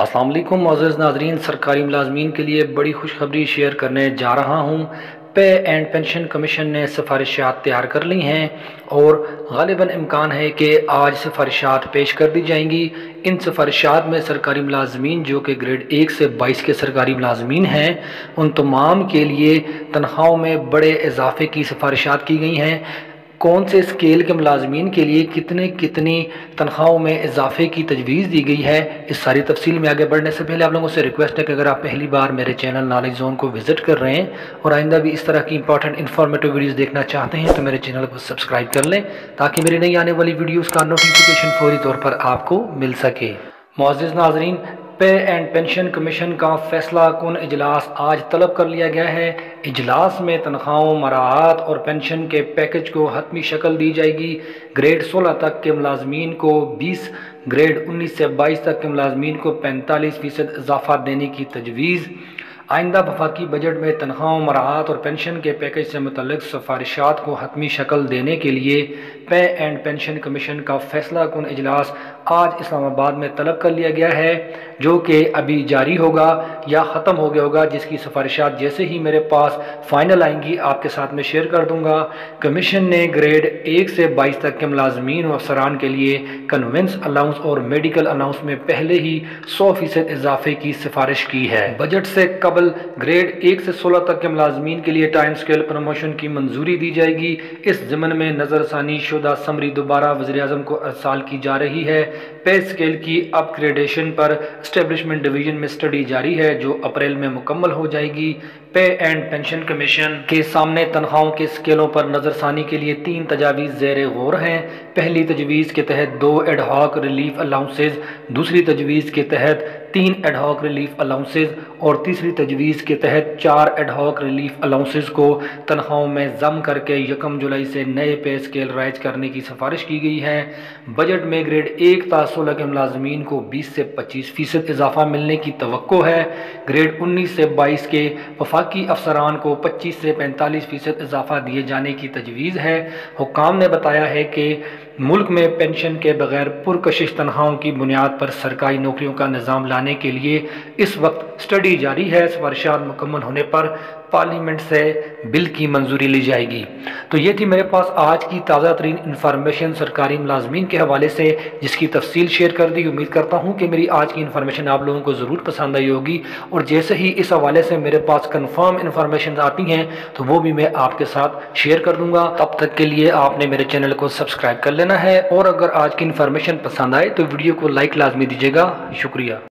अस्सलाम वालेकुम अज़ीज़ नाज़रीन, सरकारी मुलाज़मीन के लिए बड़ी खुशखबरी शेयर करने जा रहा हूँ। पे एंड पेंशन कमीशन ने सिफारिशात तैयार कर ली हैं और ग़ालिबन इम्कान है कि आज सिफारिशात पेश कर दी जाएंगी। इन सिफारिशात में सरकारी मुलाज़मीन जो कि ग्रेड 1 से 22 के सरकारी मुलाज़मीन हैं, उन तमाम के लिए तनख्वाहों में बड़े इजाफे की सिफारिशात की गई हैं। कौन से स्केल के मुलाजमीन के लिए कितनी तनख्वाहों में इजाफे की तजवीज़ दी गई है, इस सारी तफसील में आगे बढ़ने से पहले आप लोगों से रिक्वेस्ट है कि अगर आप पहली बार मेरे चैनल नॉलेज जोन को विज़िट कर रहे हैं और आइंदा भी इस तरह की इंपॉर्टेंट इंफॉर्मेटिव वीडियोस देखना चाहते हैं तो मेरे चैनल को सब्सक्राइब कर लें ताकि मेरी नई आने वाली वीडियोज़ का नोटिफिकेशन फौरी तौर पर आपको मिल सके। मुअज़्ज़िज़ नाज़रीन, पे एंड पेंशन कमीशन का फैसला कुन इजलास आज तलब कर लिया गया है। इजलास में तनख्वाहों, मराआत और पेंशन के पैकेज को हतमी शक्ल दी जाएगी। ग्रेड 16 तक के मुलाजमीन को 20, ग्रेड 19 से 22 तक के मुलाजमीन को 45% इजाफा देने की तजवीज़। आइंदा वफाकी बजट में तनख्वाहों, मराआत और पेंशन के पैकेज से मुतल्लिक़ सिफारिशात को हतमी शक्ल देने के लिए पे एंड पेंशन कमीशन का फैसला कुन इजलास आज इस्लामाबाद में तलब कर लिया गया है, जो कि अभी जारी होगा या ख़त्म हो गया होगा, जिसकी सिफारिशात जैसे ही मेरे पास फ़ाइनल आएंगी आपके साथ में शेयर कर दूँगा। कमीशन ने ग्रेड 1 से 22 तक के मुलाजमीन और अफसरान के लिए कन्वेंस अलाउंस और मेडिकल अलाउंस में पहले ही 100% इजाफे की सिफारिश की है। बजट से ग्रेड 1 से 16 तक के मुलाजमीन के लिए टाइम स्केल प्रमोशन की मंजूरी दी जाएगी। इस ज़मन में नज़रसानी शुदा समरी दोबारा वज़ीर-ए-आज़म को अरसाल की जा रही है। पे स्केल की अपग्रेडेशन पर एस्टेब्लिशमेंट डिवीज़न में स्टडी जारी है जो अप्रैल में मुकम्मल हो जाएगी। पे एंड पेंशन कमीशन के सामने तनख्वाहों के स्केलों पर नज़रसानी के लिए 3 तजावीज़ ज़ेर गौर हैं। पहली तजवीज़ के तहत 2 एडहॉक रिलीफ अलाउंसेज, दूसरी तजवीज़ के तहत 3 एडहॉक रिलीफ अलाउंसेज और तीसरी तजवीज़ के तहत 4 एडहॉक रिलीफ अलाउंसेज को तनख्वाहों में जम करके 1 जुलाई से नए पे स्केल राइज करने की सिफारिश की गई है। बजट में ग्रेड 1 से 16 के मुलाजमीन को 20 से 25% इजाफा मिलने की तवक्को है। ग्रेड 19 से 22 के वफाकी अफसरान को 25 से 45% इजाफा दिए जाने की तजवीज़ है। हुकाम ने बताया है कि मुल्क में पेंशन के बगैर पुरकशिश तनख्वाहों की बुनियाद पर सरकारी नौकरियों का निज़ाम लाने के लिए इस वक्त स्टडी जारी है। सिफारिशात मुकम्मल होने पर पार्लियामेंट से बिल की मंजूरी ली जाएगी। तो ये थी मेरे पास आज की ताज़ा तरीन इन्फॉर्मेशन सरकारी मुलाजमीन के हवाले से, जिसकी तफसील शेयर कर दी। उम्मीद करता हूँ कि मेरी आज की इन्फॉर्मेशन आप लोगों को ज़रूर पसंद आई होगी और जैसे ही इस हवाले से मेरे पास कन्फर्म इन्फॉर्मेशन आती हैं तो वो भी मैं आपके साथ शेयर कर दूँगा। तब तक के लिए आपने मेरे चैनल को सब्सक्राइब कर लेना है और अगर आज की इन्फॉर्मेशन पसंद आए तो वीडियो को लाइक लाजमी दीजिएगा। शुक्रिया।